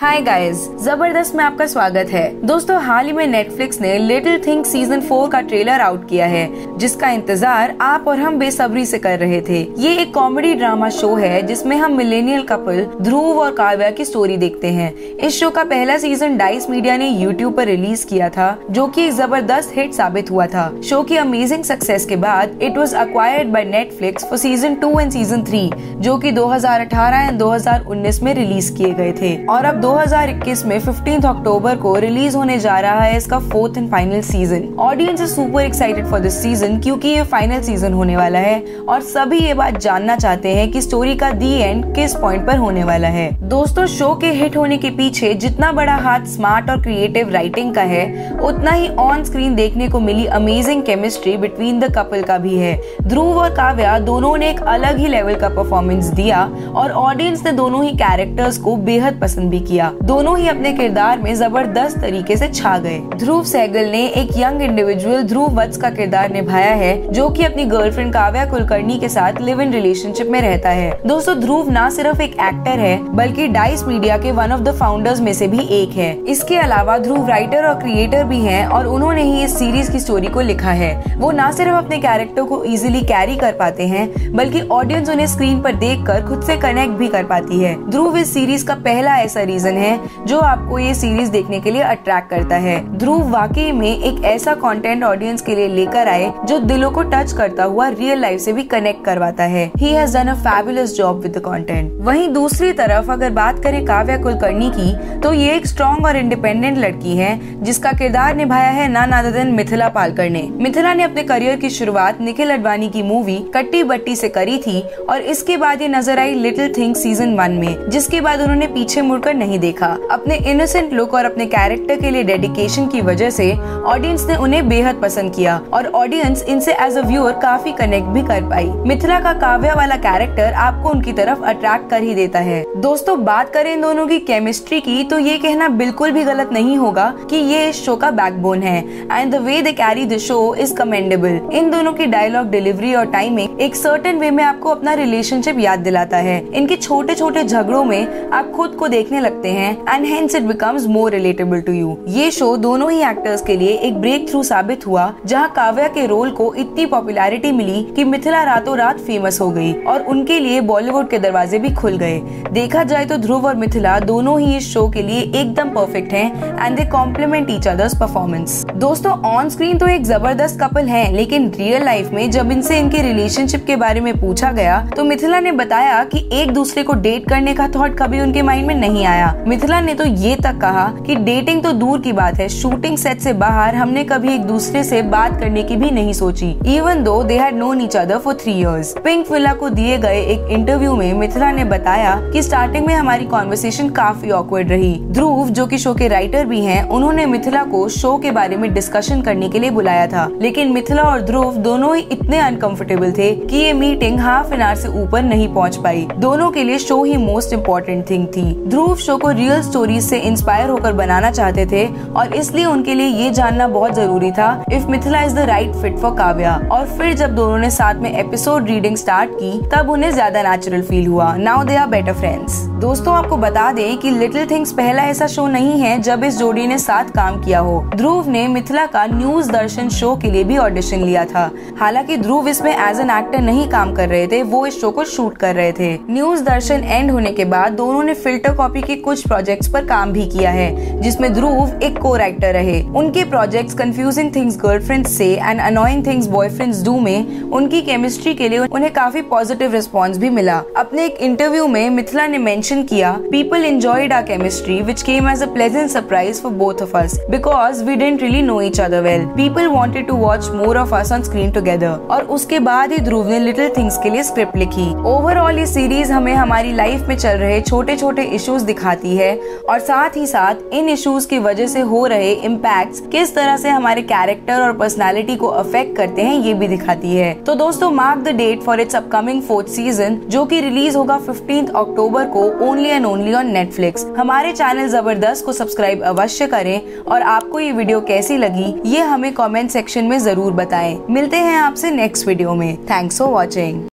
Hi guys, जबरदस्त में आपका स्वागत है। दोस्तों, हाल ही में नेटफ्लिक्स ने लिटिल थिंग्स सीजन 4 का ट्रेलर आउट किया है, जिसका इंतजार आप और हम बेसब्री से कर रहे थे। ये एक कॉमेडी ड्रामा शो है जिसमें हम मिलेनियल कपल ध्रुव और काव्या की स्टोरी देखते हैं। इस शो का पहला सीजन डाइस मीडिया ने यूट्यूब पर रिलीज किया था, जो की एक जबरदस्त हिट साबित हुआ था। शो की अमेजिंग सक्सेस के बाद it was acquired by Netflix for season 2 and season 3, जो की 2018 एंड 2019 में रिलीज किए गए थे। और अब 2021 में 15 अक्टूबर को रिलीज होने जा रहा है इसका 4th and final season. Audience is super excited for this season क्योंकि ये फाइनल सीजन होने वाला है और सभी ये बात जानना चाहते हैं कि स्टोरी का दी एंड किस पॉइंट पर होने वाला है। दोस्तों, शो के हिट होने के पीछे जितना बड़ा हाथ स्मार्ट और क्रिएटिव राइटिंग का है, उतना ही ऑन स्क्रीन देखने को मिली amazing chemistry between the couple का भी है। ध्रुव और काव्या दोनों ने एक अलग ही लेवल का परफॉर्मेंस दिया और ऑडियंस ने दोनों ही कैरेक्टर्स को बेहद पसंद भी किया। दोनों ही अपने किरदार में जबरदस्त तरीके से छा गए। ध्रुव सहगल ने एक यंग इंडिविजुअल ध्रुव वत्स का किरदार निभाया है, जो कि अपनी गर्लफ्रेंड काव्या कुलकर्णी के साथ लिव इन रिलेशनशिप में रहता है। दोस्तों, ध्रुव ना सिर्फ एक एक्टर है बल्कि डाइस मीडिया के वन ऑफ द फाउंडर्स में से भी एक है। इसके अलावा ध्रुव राइटर और क्रिएटर भी है और उन्होंने ही इस सीरीज की स्टोरी को लिखा है। वो न सिर्फ अपने कैरेक्टर को इजिली कैरी कर पाते हैं बल्कि ऑडियंस उन्हें स्क्रीन पर देख कर खुद से कनेक्ट भी कर पाती है। ध्रुव इस सीरीज का पहला ऐसा रीजन है जो आपको ये सीरीज देखने के लिए अट्रैक्ट करता है। ध्रुव वाकई में एक ऐसा कंटेंट ऑडियंस के लिए लेकर आए जो दिलों को टच करता हुआ रियल लाइफ से भी कनेक्ट करवाता है। He has done a fabulous job with the content। वहीं दूसरी तरफ अगर बात करें काव्या कुलकर्णी की, तो ये एक स्ट्रॉन्ग और इंडिपेंडेंट लड़की है जिसका किरदार निभाया है none other than Mithila Palkar ने। मिथिला ने अपने करियर की शुरुआत निखिल अडवाणी की मूवी कट्टी बट्टी से करी थी और इसके बाद ये नजर आई लिटिल थिंग्स सीजन 1 में, जिसके बाद उन्होंने पीछे मुड़कर नहीं देखा। अपने इनोसेंट लुक और अपने कैरेक्टर के लिए डेडिकेशन की वजह से ऑडियंस ने उन्हें बेहद पसंद किया और ऑडियंस इनसे एज अ व्यूअर काफी कनेक्ट भी कर पाई। मिथिला का काव्या वाला कैरेक्टर आपको उनकी तरफ अट्रैक्ट कर ही देता है। दोस्तों, बात करें इन दोनों की केमिस्ट्री की, तो ये कहना बिल्कुल भी गलत नहीं होगा कि ये इस शो का बैकबोन है and the way they carry the show is commendable. इन दोनों की डायलॉग डिलीवरी और टाइमिंग एक सर्टेन वे में आपको अपना रिलेशनशिप याद दिलाता है। इनके छोटे छोटे झगड़ों में आप खुद को देखने लगते हैं and hence it becomes more relatable to you. ये शो दोनों ही एक्टर्स के लिए एक ब्रेक थ्रू साबित हुआ, जहां काव्या के रोल को इतनी पॉपुलैरिटी मिली कि मिथिला रातों रात फेमस हो गई और उनके लिए बॉलीवुड के दरवाजे भी खुल गए। देखा जाए तो ध्रुव और मिथिला दोनों ही इस शो के लिए एकदम परफेक्ट हैं and they complement each others performance. दोस्तों, ऑन स्क्रीन तो एक जबरदस्त कपल है, लेकिन रियल लाइफ में जब इनसे इनके रिलेशनशिप के बारे में पूछा गया तो मिथिला ने बताया कि एक दूसरे को डेट करने का थॉट कभी उनके माइंड में नहीं आया। मिथिला ने तो ये तक कहा कि डेटिंग तो दूर की बात है, शूटिंग सेट से बाहर हमने कभी एक दूसरे से बात करने की भी नहीं सोची, even though they had known each other for 3 years। Pinkvilla को दिए गए एक इंटरव्यू में मिथिला ने बताया कि स्टार्टिंग में हमारी कॉन्वर्सेशन काफी ऑकवर्ड रही। ध्रुव, जो कि शो के राइटर भी हैं, उन्होंने मिथिला को शो के बारे में डिस्कशन करने के लिए बुलाया था, लेकिन मिथिला और ध्रुव दोनों ही इतने अनकंफर्टेबल थे कि ये मीटिंग हाफ एन आवर से ऊपर नहीं पहुंच पाई। दोनों के लिए शो ही मोस्ट इम्पोर्टेंट थिंग थी। ध्रुव शो को रियल स्टोरीज से इंस्पायर होकर बनाना चाहते थे और इसलिए उनके लिए ये जानना बहुत जरूरी था if Mithila is the right fit for Kavya. और फिर जब दोनों ने साथ में एपिसोड रीडिंग स्टार्ट की, तब उन्हें ज्यादा नेचुरल फील हुआ। Now they are better friends. दोस्तों, आपको बता दें कि लिटिल थिंग्स पहला ऐसा शो नहीं है जब इस जोड़ी ने साथ काम किया हो। ध्रुव ने मिथिला का न्यूज दर्शन शो के लिए भी ऑडिशन लिया था। हालांकि ध्रुव इसमें एज एन एक्टर नहीं काम कर रहे थे, वो इस शो को शूट कर रहे थे। न्यूज दर्शन एंड होने के बाद दोनों ने फिल्टर कॉपी के कुछ प्रोजेक्ट्स पर काम भी किया है, जिसमें ध्रुव एक को राइटर रहे। उनके प्रोजेक्ट्स कंफ्यूजिंग थिंग्स गर्लफ्रेंड्स से and annoying things boyfriends do में उनकी केमिस्ट्री के लिए उन्हें काफी पॉजिटिव रिस्पांस भी मिला। अपने एक इंटरव्यू में मिथिला ने मेंशन किया, people enjoyed our chemistry which came as a pleasant surprise for both of us because we didn't really know each other well. People wanted to watch more of us on screen together. और उसके बाद ही ध्रुव ने little things के लिए script लिखी। Overall ये series हमें हमारी लाइफ में चल रहे छोटे छोटे इश्यूज दिखाती है और साथ ही साथ इन इश्यूज की वजह से हो रहे इम्पैक्ट्स किस तरह से हमारे कैरेक्टर और पर्सनालिटी को अफेक्ट करते हैं, ये भी दिखाती है। तो दोस्तों, mark the date for its upcoming 4th season, जो कि रिलीज होगा 15 अक्टूबर को only and only on Netflix. हमारे चैनल जबरदस्त को सब्सक्राइब अवश्य करें और आपको ये वीडियो कैसी लगी ये हमें कॉमेंट सेक्शन में जरूर बताएं। मिलते हैं आपसे नेक्स्ट वीडियो में। Thanks for watching.